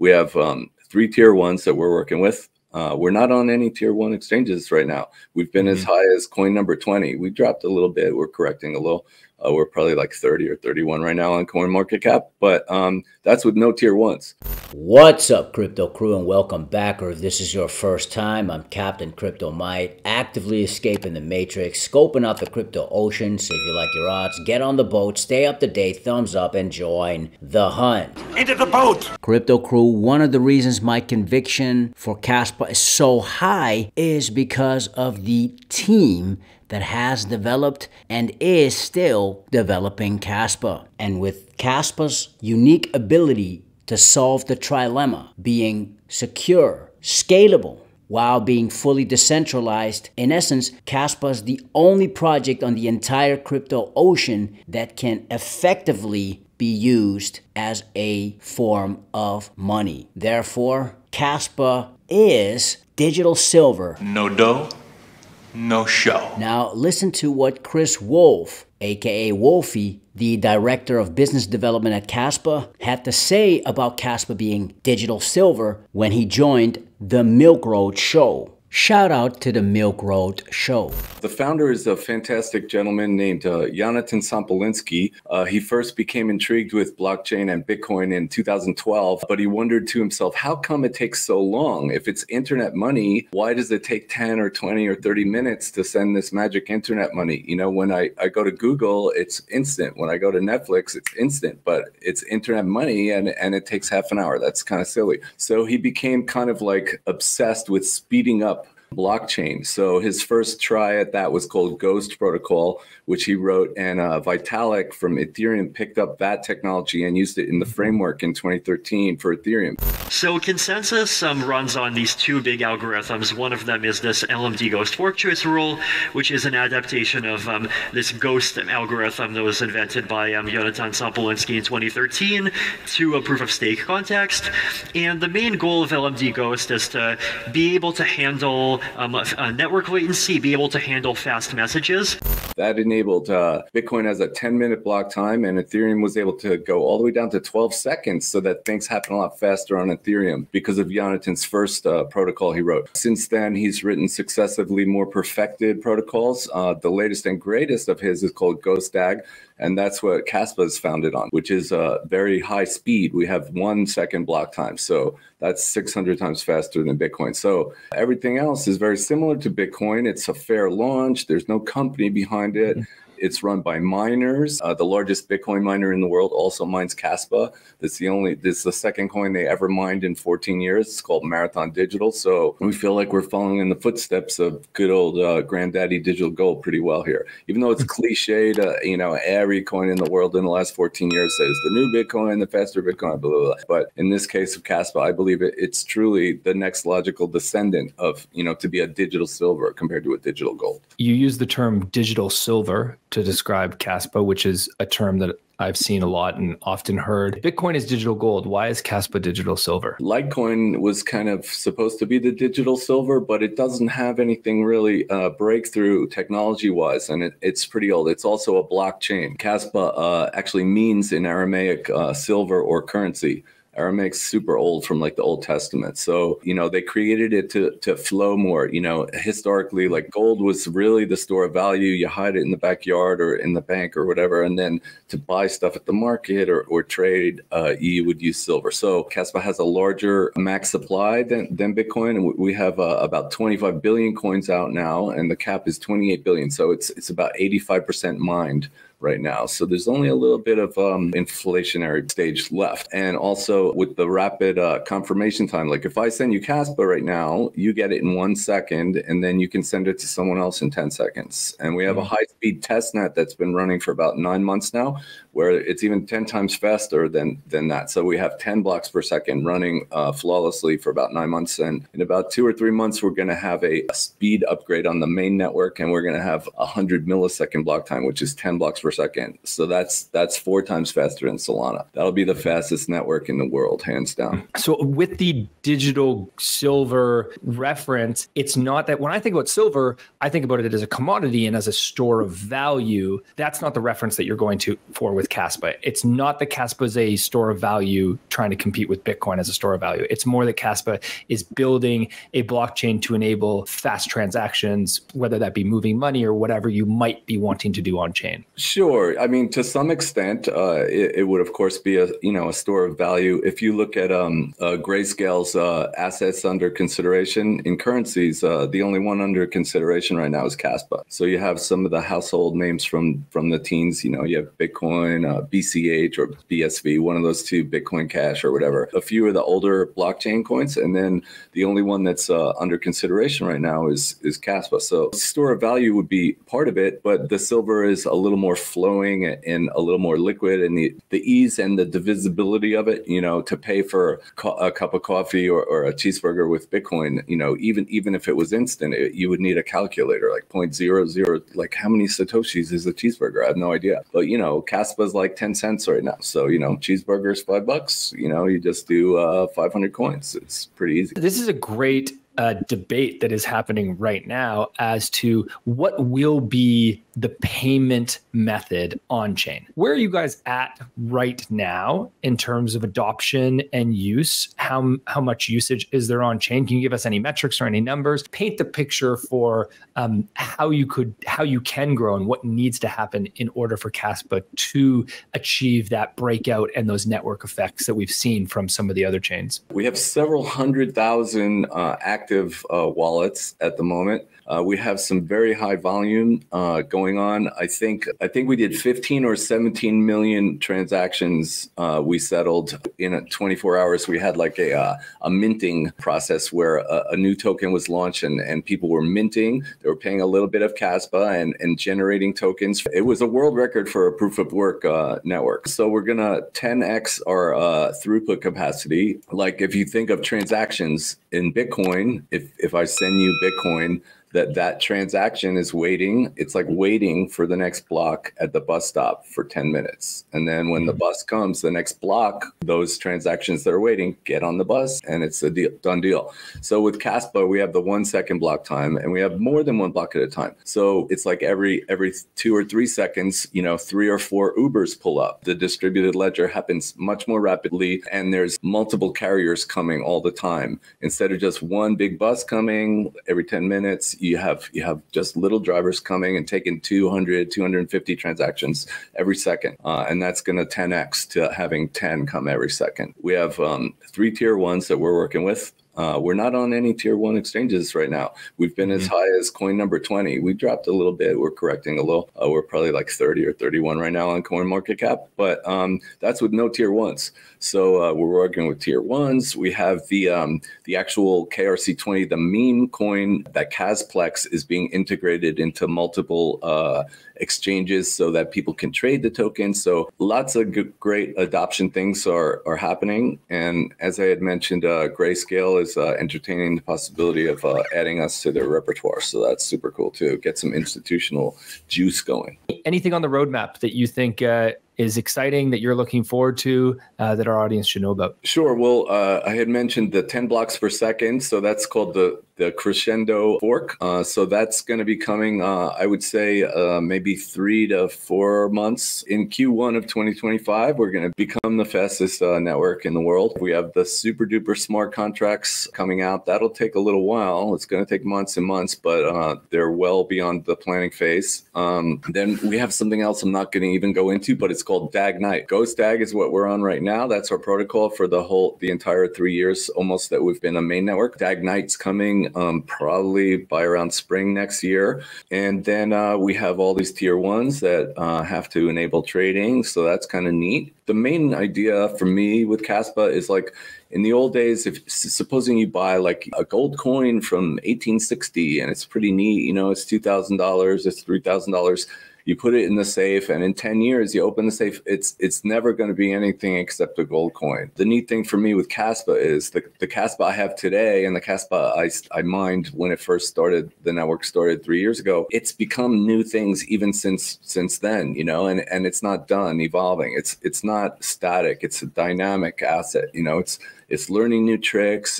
We have three tier ones that we're working with. We're not on any tier one exchanges right now. We've been as high as coin number 20. We dropped a little bit. We're correcting a little. We're probably like 30 or 31 right now on CoinMarketCap, but that's with no tier ones. What's up, crypto crew, and welcome back. Or if this is your first time, I'm Captain Cryptomite, actively escaping the matrix, scoping out the crypto ocean. So if you like your odds, get on the boat, stay up to date, thumbs up, and join the hunt. Into the boat! Crypto crew, one of the reasons my conviction for Kaspa is so high is because of the team that has developed and is still developing Kaspa. And with Kaspa's unique ability to solve the trilemma, being secure, scalable, while being fully decentralized, in essence, Kaspa is the only project on the entire crypto ocean that can effectively be used as a form of money. Therefore, Kaspa is digital silver. No dough, no show. Now listen to what Chris Wolf, aka Wolfie, the director of business development at Kaspa, had to say about Kaspa being digital silver when he joined The Milk Road Show. Shout out to The Milk Road Show. The founder is a fantastic gentleman named Yonatan Sompolinsky. He first became intrigued with blockchain and Bitcoin in 2012, but he wondered to himself, how come it takes so long? If it's internet money, why does it take 10 or 20 or 30 minutes to send this magic internet money? You know, when I go to Google, it's instant. When I go to Netflix, it's instant, but it's internet money and it takes half an hour. That's kind of silly. So he became kind of like obsessed with speeding up blockchain. So his first try at that was called Ghost Protocol, which he wrote, and Vitalik from Ethereum picked up that technology and used it in the framework in 2013 for Ethereum. So consensus runs on these two big algorithms. One of them is this LMD Ghost fork choice rule, which is an adaptation of this Ghost algorithm that was invented by Yonatan Sompolinsky in 2013 to a proof of stake context. And the main goal of LMD Ghost is to be able to handle network latency, be able to handle fast messages. That enabled Bitcoin has a 10-minute block time, and Ethereum was able to go all the way down to 12 seconds so that things happen a lot faster on Ethereum because of Yonatan's first protocol he wrote. Since then, he's written successively more perfected protocols. The latest and greatest of his is called Ghostdag, and that's what Kaspa is founded on, which is very high speed. We have 1 second block time, so that's 600 times faster than Bitcoin. So everything else is very similar to Bitcoin. It's a fair launch. There's no company behind it. It's run by miners. The largest Bitcoin miner in the world also mines Kaspa. This is the second coin they ever mined in 14 years. It's called Marathon Digital. So we feel like we're following in the footsteps of good old granddaddy digital gold pretty well here. Even though it's cliched, you know, every coin in the world in the last 14 years says the new Bitcoin, the faster Bitcoin, blah, blah, blah. But in this case of Kaspa, I believe it's truly the next logical descendant of, you know, to be a digital silver compared to a digital gold. You use the term digital silver to describe Kaspa, which is a term that I've seen a lot and often heard. Bitcoin is digital gold. Why is Kaspa digital silver? Litecoin was kind of supposed to be the digital silver, but it doesn't have anything really breakthrough technology-wise, and it's pretty old. It's also a blockchain. Kaspa actually means in Aramaic silver or currency. Aramaic's super old, from like the Old Testament. So, you know, they created it to flow more. You know, historically, like gold was really the store of value. You hide it in the backyard or in the bank or whatever. And then to buy stuff at the market or trade, you would use silver. So Kaspa has a larger max supply than Bitcoin. And we have about 25 billion coins out now, and the cap is 28 billion. So it's about 85% mined right now. So there's only a little bit of inflationary stage left. And also with the rapid confirmation time, like if I send you Kaspa right now, you get it in 1 second, and then you can send it to someone else in 10 seconds. And we have a high-speed testnet that's been running for about 9 months now, where it's even 10 times faster than that. So we have 10 blocks per second running flawlessly for about 9 months. And in about 2 or 3 months, we're going to have a speed upgrade on the main network, and we're going to have 100 millisecond block time, which is 10 blocks per per second. So that's 4 times faster than Solana. That'll be the fastest network in the world, hands down. So with the digital silver reference, it's not that when I think about silver, I think about it as a commodity and as a store of value. That's not the reference that you're going to for with Kaspa. It's not that Kaspa is a store of value trying to compete with Bitcoin as a store of value. It's more that Kaspa is building a blockchain to enable fast transactions, whether that be moving money or whatever you might be wanting to do on chain. Sure. I mean, to some extent, it would of course be a store of value. If you look at Grayscale's assets under consideration in currencies, the only one under consideration right now is Kaspa. So you have some of the household names from the teens. You know, you have Bitcoin, BCH or BSV, one of those two, Bitcoin Cash or whatever. A few of the older blockchain coins, and then the only one that's under consideration right now is Kaspa. So store of value would be part of it, but the silver is a little more flowing and a little more liquid, and the ease and the divisibility of it, you know, to pay for a cup of coffee or a cheeseburger with Bitcoin, you know, even if it was instant, you would need a calculator, like 0.00, like how many Satoshis is a cheeseburger? I have no idea. But, you know, Kaspa's like 10 cents right now. So, you know, cheeseburger's $5, you know, you just do 500 coins. It's pretty easy. This is a great debate that is happening right now as to what will be the payment method on chain. Where are you guys at right now in terms of adoption and use? How much usage is there on chain? Can you give us any metrics or any numbers? Paint the picture for how you can grow and what needs to happen in order for Kaspa to achieve that breakout and those network effects that we've seen from some of the other chains. We have several 100,000 active wallets at the moment. We have some very high volume going on. I think we did 15 or 17 million transactions. We settled in 24 hours. We had like a minting process where a new token was launched and people were minting. They were paying a little bit of Kaspa and generating tokens. It was a world record for a proof of work network. So we're gonna 10x our throughput capacity. Like if you think of transactions in Bitcoin, if I send you Bitcoin, that transaction is waiting. It's like waiting for the next block at the bus stop for 10 minutes. And then when the bus comes, the next block, those transactions that are waiting get on the bus and it's a deal, done deal. So with Kaspa, we have the 1 second block time and we have more than one block at a time. So it's like every 2 or 3 seconds, you know, 3 or 4 Ubers pull up. The distributed ledger happens much more rapidly and there's multiple carriers coming all the time. Instead of just one big bus coming every 10 minutes, you have just little drivers coming and taking 200, 250 transactions every second. And that's going to 10x to having 10 come every second. We have 3 tier ones that we're working with. We're not on any tier one exchanges right now. We've been as high as coin number 20. We dropped a little bit. We're correcting a little. We're probably like 30 or 31 right now on CoinMarketCap, but that's with no tier ones. So we're working with tier ones. We have the actual KRC 20, the meme coin that KazPlex is being integrated into multiple exchanges so that people can trade the token. So lots of great adoption things are happening. And as I had mentioned, Grayscale is entertaining the possibility of adding us to their repertoire. So that's super cool too. Get some institutional juice going. Anything on the roadmap that you think is exciting that you're looking forward to that our audience should know about? Sure. Well, I had mentioned the 10 blocks per second. So that's called the Crescendo fork. So that's going to be coming, I would say, maybe 3 to 4 months. In Q1 of 2025, we're going to become the fastest network in the world. We have the super duper smart contracts coming out. That'll take a little while. It's going to take months and months, but they're well beyond the planning phase. Then we have something else I'm not going to even go into, but it's called DAGNITE. Ghostdag is what we're on right now. That's our protocol for the entire 3 years almost that we've been a main network. DAGNITE's coming probably by around spring next year. And then we have all these tier ones that have to enable trading. So that's kind of neat. The main idea for me with Kaspa is like, in the old days, if supposing you buy like a gold coin from 1860 and it's pretty neat, you know, it's $2,000, it's $3,000. you put it in the safe, and in 10 years you open the safe, it's never going to be anything except a gold coin. The neat thing for me with Kaspa is the Kaspa I have today and the Kaspa I mined when it first started, the network started 3 years ago, it's become new things even since then, you know, and it's not done evolving. It's not static. It's a dynamic asset, you know, it's learning new tricks.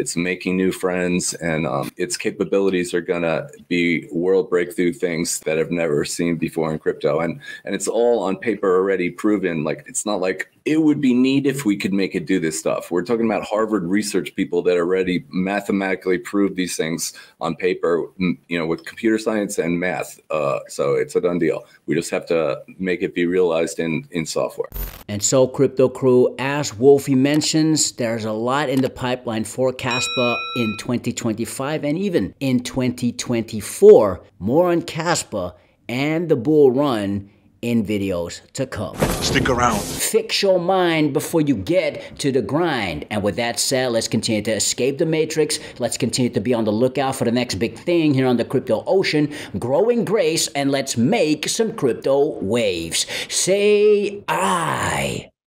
It's making new friends, and its capabilities are gonna be world breakthrough things that I've never seen before in crypto. And it's all on paper already proven. Like, it's not like it would be neat if we could make it do this stuff. We're talking about Harvard research people that already mathematically prove these things on paper, you know, with computer science and math. So it's a done deal. We just have to make it be realized in software. And so, Crypto Crew, as Wolfie mentions, there's a lot in the pipeline for Kaspa in 2025 and even in 2024. More on Kaspa and the bull run in videos to come. Stick around. Fix your mind before you get to the grind. And with that said, let's continue to escape the matrix. Let's continue to be on the lookout for the next big thing here on the crypto ocean. Growing Grace, and let's make some crypto waves. Say aye.